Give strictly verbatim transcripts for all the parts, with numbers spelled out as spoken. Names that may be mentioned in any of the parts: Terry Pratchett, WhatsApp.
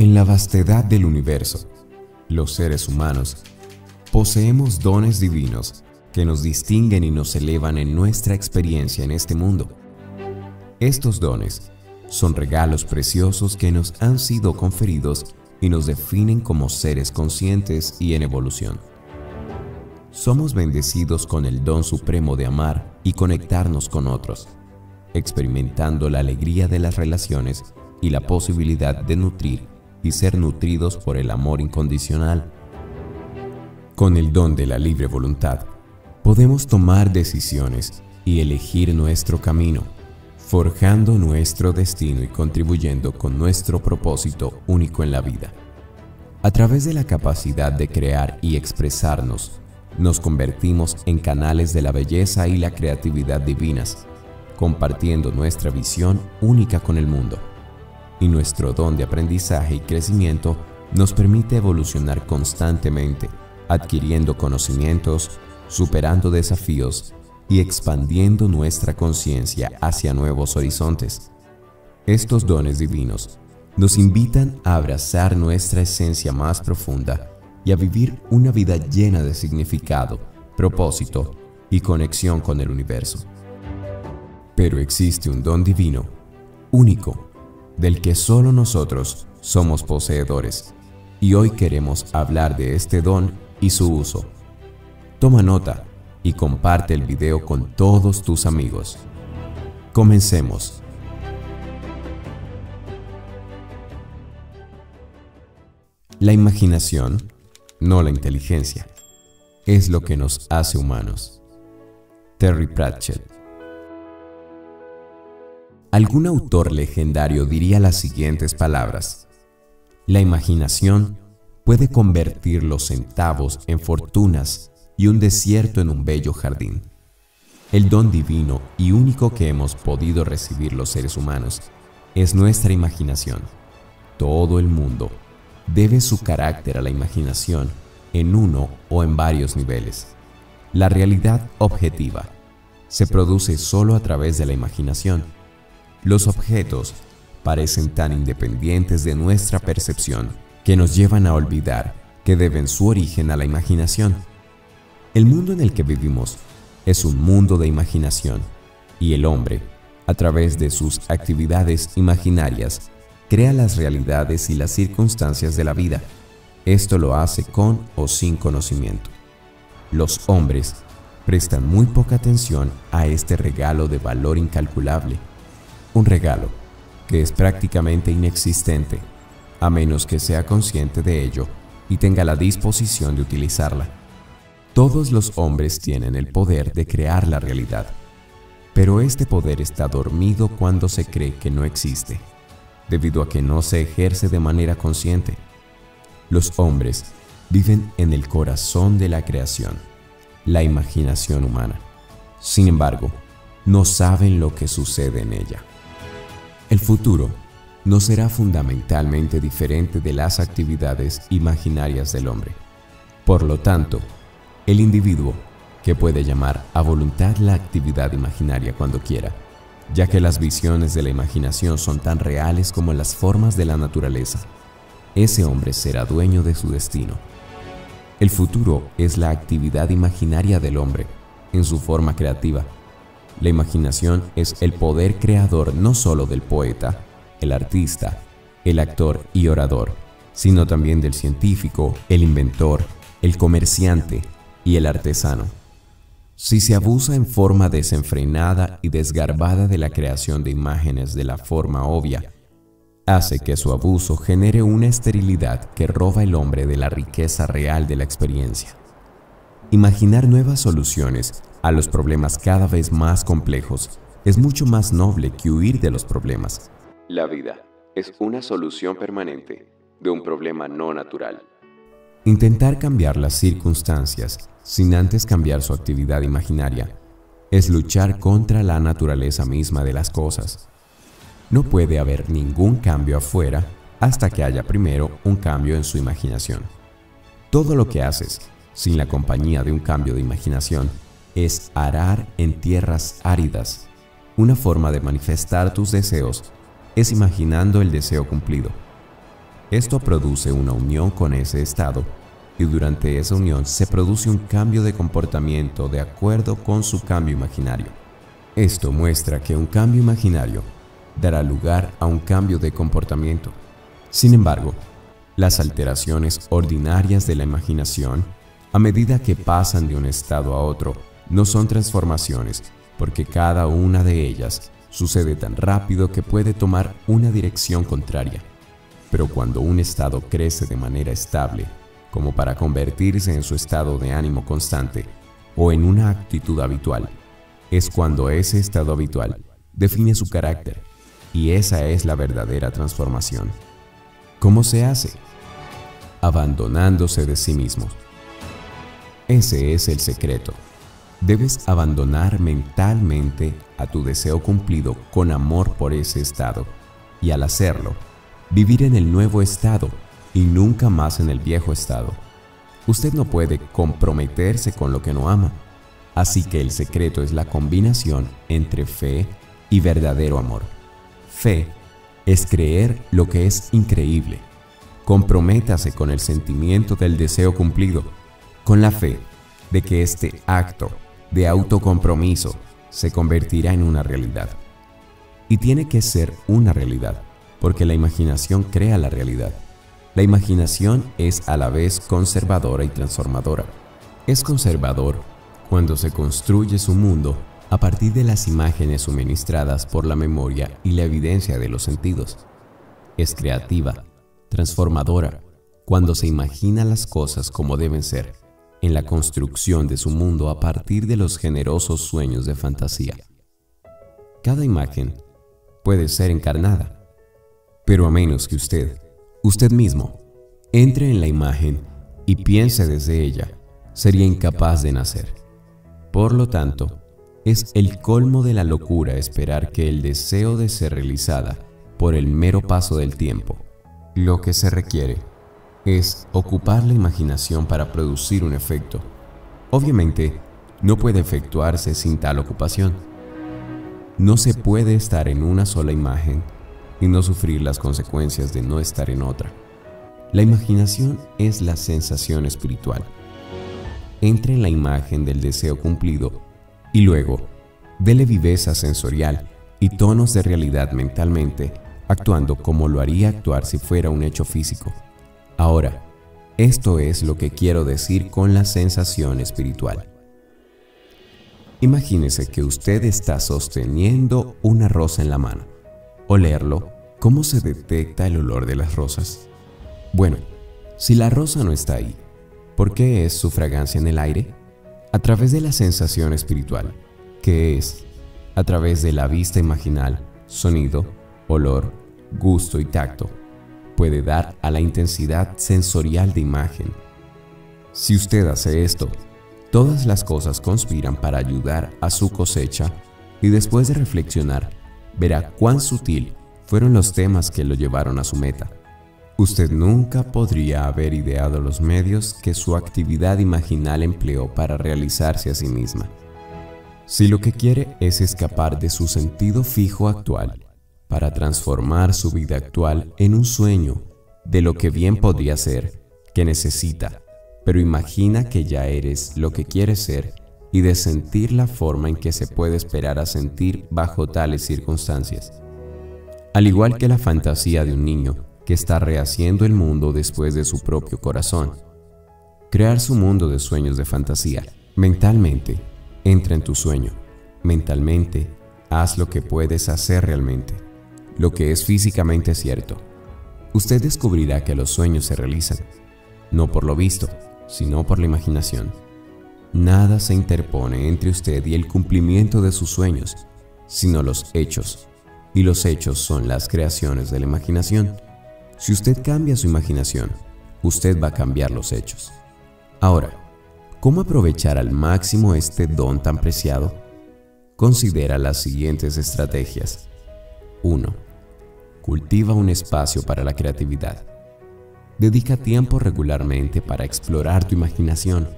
En la vastedad del universo, los seres humanos poseemos dones divinos que nos distinguen y nos elevan en nuestra experiencia en este mundo. Estos dones son regalos preciosos que nos han sido conferidos y nos definen como seres conscientes y en evolución. Somos bendecidos con el don supremo de amar y conectarnos con otros, experimentando la alegría de las relaciones y la posibilidad de nutrir y ser nutridos por el amor incondicional. Con el don de la libre voluntad, podemos tomar decisiones y elegir nuestro camino, forjando nuestro destino y contribuyendo con nuestro propósito único en la vida. A través de la capacidad de crear y expresarnos, nos convertimos en canales de la belleza y la creatividad divinas, compartiendo nuestra visión única con el mundo. Y nuestro don de aprendizaje y crecimiento nos permite evolucionar constantemente, adquiriendo conocimientos, superando desafíos y expandiendo nuestra conciencia hacia nuevos horizontes. Estos dones divinos nos invitan a abrazar nuestra esencia más profunda y a vivir una vida llena de significado, propósito y conexión con el universo. Pero existe un don divino, único, del que solo nosotros somos poseedores, y hoy queremos hablar de este don y su uso. Toma nota y comparte el video con todos tus amigos. Comencemos. La imaginación, no la inteligencia, es lo que nos hace humanos. Terry Pratchett. Algún autor legendario diría las siguientes palabras: la imaginación puede convertir los centavos en fortunas y un desierto en un bello jardín. El don divino y único que hemos podido recibir los seres humanos es nuestra imaginación. Todo el mundo debe su carácter a la imaginación en uno o en varios niveles. La realidad objetiva se produce solo a través de la imaginación. Los objetos parecen tan independientes de nuestra percepción que nos llevan a olvidar que deben su origen a la imaginación. El mundo en el que vivimos es un mundo de imaginación, y el hombre, a través de sus actividades imaginarias, crea las realidades y las circunstancias de la vida. Esto lo hace con o sin conocimiento. Los hombres prestan muy poca atención a este regalo de valor incalculable. Un regalo que es prácticamente inexistente, a menos que sea consciente de ello y tenga la disposición de utilizarla. Todos los hombres tienen el poder de crear la realidad, pero este poder está dormido cuando se cree que no existe, debido a que no se ejerce de manera consciente. Los hombres viven en el corazón de la creación, la imaginación humana. Sin embargo, no saben lo que sucede en ella. El futuro no será fundamentalmente diferente de las actividades imaginarias del hombre. Por lo tanto, el individuo, que puede llamar a voluntad la actividad imaginaria cuando quiera, ya que las visiones de la imaginación son tan reales como las formas de la naturaleza, ese hombre será dueño de su destino. El futuro es la actividad imaginaria del hombre, en su forma creativa. La imaginación es el poder creador no solo del poeta, el artista, el actor y orador, sino también del científico, el inventor, el comerciante y el artesano. Si se abusa en forma desenfrenada y desgarbada de la creación de imágenes de la forma obvia, hace que su abuso genere una esterilidad que roba al hombre de la riqueza real de la experiencia. Imaginar nuevas soluciones a los problemas cada vez más complejos es mucho más noble que huir de los problemas. La vida es una solución permanente de un problema no natural. Intentar cambiar las circunstancias sin antes cambiar su actividad imaginaria es luchar contra la naturaleza misma de las cosas. No puede haber ningún cambio afuera hasta que haya primero un cambio en su imaginación. Todo lo que haces sin la compañía de un cambio de imaginación es arar en tierras áridas. Una forma de manifestar tus deseos es imaginando el deseo cumplido. Esto produce una unión con ese estado, y durante esa unión se produce un cambio de comportamiento de acuerdo con su cambio imaginario. Esto muestra que un cambio imaginario dará lugar a un cambio de comportamiento. Sin embargo, las alteraciones ordinarias de la imaginación, a medida que pasan de un estado a otro, no son transformaciones, porque cada una de ellas sucede tan rápido que puede tomar una dirección contraria. Pero cuando un estado crece de manera estable, como para convertirse en su estado de ánimo constante o en una actitud habitual, es cuando ese estado habitual define su carácter, y esa es la verdadera transformación. ¿Cómo se hace? Abandonándose de sí mismo. Ese es el secreto. Debes abandonar mentalmente a tu deseo cumplido con amor por ese estado, y al hacerlo, vivir en el nuevo estado y nunca más en el viejo estado. Usted no puede comprometerse con lo que no ama, así que el secreto es la combinación entre fe y verdadero amor. Fe es creer lo que es increíble. Comprométase con el sentimiento del deseo cumplido, con la fe de que este acto de autocompromiso se convertirá en una realidad. Y tiene que ser una realidad, porque la imaginación crea la realidad. La imaginación es a la vez conservadora y transformadora. Es conservador cuando se construye su mundo a partir de las imágenes suministradas por la memoria y la evidencia de los sentidos. Es creativa, transformadora, cuando se imagina las cosas como deben ser, en la construcción de su mundo a partir de los generosos sueños de fantasía. Cada imagen puede ser encarnada, pero a menos que usted, usted mismo, entre en la imagen y piense desde ella, sería incapaz de nacer. Por lo tanto, es el colmo de la locura esperar que el deseo de ser realizada por el mero paso del tiempo. Lo que se requiere es ocupar la imaginación para producir un efecto. Obviamente, no puede efectuarse sin tal ocupación. No se puede estar en una sola imagen y no sufrir las consecuencias de no estar en otra. La imaginación es la sensación espiritual. Entre en la imagen del deseo cumplido y luego, dele viveza sensorial y tonos de realidad mentalmente, actuando como lo haría actuar si fuera un hecho físico. Ahora, esto es lo que quiero decir con la sensación espiritual. Imagínese que usted está sosteniendo una rosa en la mano. Olerlo, ¿cómo se detecta el olor de las rosas? Bueno, si la rosa no está ahí, ¿por qué es su fragancia en el aire? A través de la sensación espiritual, que es, a través de la vista imaginal, sonido, olor, gusto y tacto, puede dar a la intensidad sensorial de imagen. Si usted hace esto, todas las cosas conspiran para ayudar a su cosecha, y después de reflexionar, verá cuán sutil fueron los temas que lo llevaron a su meta. Usted nunca podría haber ideado los medios que su actividad imaginal empleó para realizarse a sí misma. Si lo que quiere es escapar de su sentido fijo actual, para transformar su vida actual en un sueño de lo que bien podría ser, que necesita, pero imagina que ya eres lo que quieres ser y de sentir la forma en que se puede esperar a sentir bajo tales circunstancias. Al igual que la fantasía de un niño que está rehaciendo el mundo después de su propio corazón. Crear su mundo de sueños de fantasía. Mentalmente, entra en tu sueño. Mentalmente, haz lo que puedes hacer realmente, lo que es físicamente cierto. Usted descubrirá que los sueños se realizan, no por lo visto, sino por la imaginación. Nada se interpone entre usted y el cumplimiento de sus sueños, sino los hechos, y los hechos son las creaciones de la imaginación. Si usted cambia su imaginación, usted va a cambiar los hechos. Ahora, ¿cómo aprovechar al máximo este don tan preciado? Considera las siguientes estrategias. uno. Cultiva un espacio para la creatividad. Dedica tiempo regularmente para explorar tu imaginación.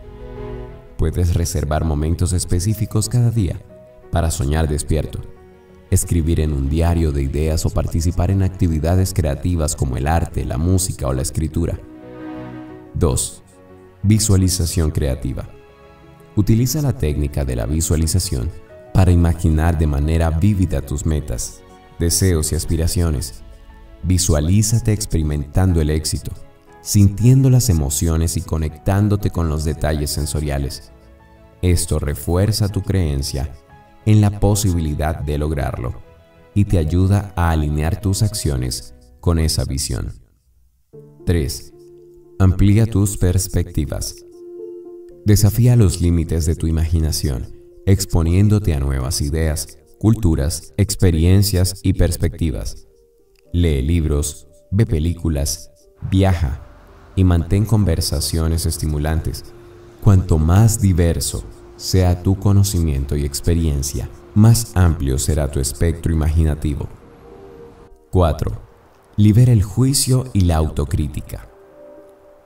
Puedes reservar momentos específicos cada día para soñar despierto. Escribir en un diario de ideas o participar en actividades creativas como el arte, la música o la escritura. dos. Visualización creativa. Utiliza la técnica de la visualización para imaginar de manera vívida tus metas, deseos y aspiraciones. Visualízate experimentando el éxito, sintiendo las emociones y conectándote con los detalles sensoriales. Esto refuerza tu creencia en la posibilidad de lograrlo y te ayuda a alinear tus acciones con esa visión. tres. Amplía tus perspectivas. Desafía los límites de tu imaginación, exponiéndote a nuevas ideas, culturas, experiencias y perspectivas. Lee libros, ve películas, viaja y mantén conversaciones estimulantes. Cuanto más diverso sea tu conocimiento y experiencia, más amplio será tu espectro imaginativo. cuatro. Libera el juicio y la autocrítica.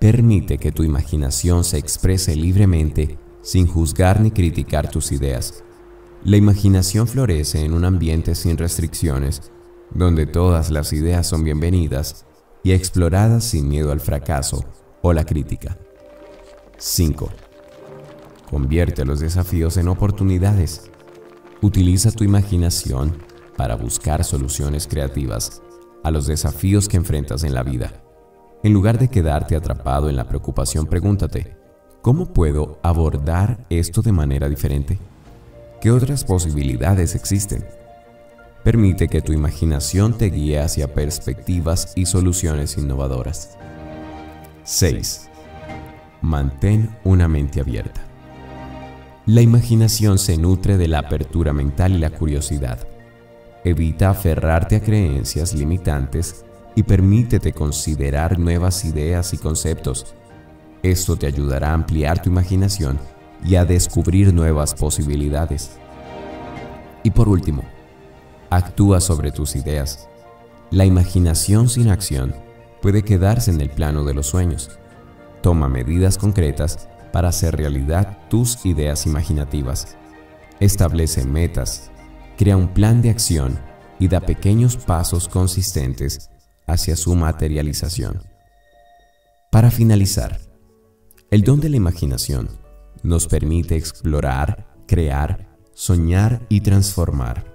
Permite que tu imaginación se exprese libremente sin juzgar ni criticar tus ideas. La imaginación florece en un ambiente sin restricciones, donde todas las ideas son bienvenidas y exploradas sin miedo al fracaso o la crítica. cinco. Convierte los desafíos en oportunidades. Utiliza tu imaginación para buscar soluciones creativas a los desafíos que enfrentas en la vida. En lugar de quedarte atrapado en la preocupación, pregúntate: ¿cómo puedo abordar esto de manera diferente? ¿Qué otras posibilidades existen? Permite que tu imaginación te guíe hacia perspectivas y soluciones innovadoras. seis. Mantén una mente abierta. La imaginación se nutre de la apertura mental y la curiosidad. Evita aferrarte a creencias limitantes y permítete considerar nuevas ideas y conceptos. Esto te ayudará a ampliar tu imaginación y a descubrir nuevas posibilidades. Y por último, actúa sobre tus ideas. La imaginación sin acción puede quedarse en el plano de los sueños. Toma medidas concretas para hacer realidad tus ideas imaginativas. Establece metas, crea un plan de acción y da pequeños pasos consistentes hacia su materialización. Para finalizar, el don de la imaginación nos permite explorar, crear, soñar y transformar.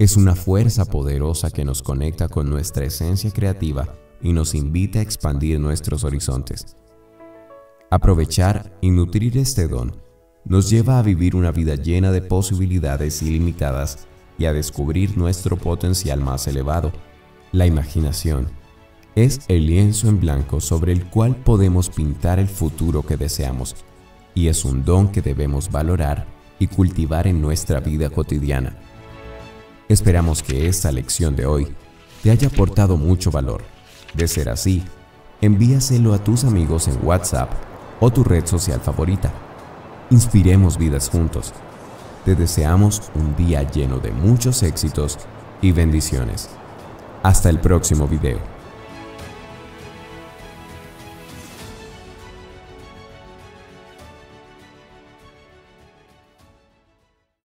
Es una fuerza poderosa que nos conecta con nuestra esencia creativa y nos invita a expandir nuestros horizontes. Aprovechar y nutrir este don nos lleva a vivir una vida llena de posibilidades ilimitadas y a descubrir nuestro potencial más elevado. La imaginación es el lienzo en blanco sobre el cual podemos pintar el futuro que deseamos, y es un don que debemos valorar y cultivar en nuestra vida cotidiana. Esperamos que esta lección de hoy te haya aportado mucho valor. De ser así, envíaselo a tus amigos en WhatsApp o tu red social favorita. Inspiremos vidas juntos. Te deseamos un día lleno de muchos éxitos y bendiciones. Hasta el próximo video.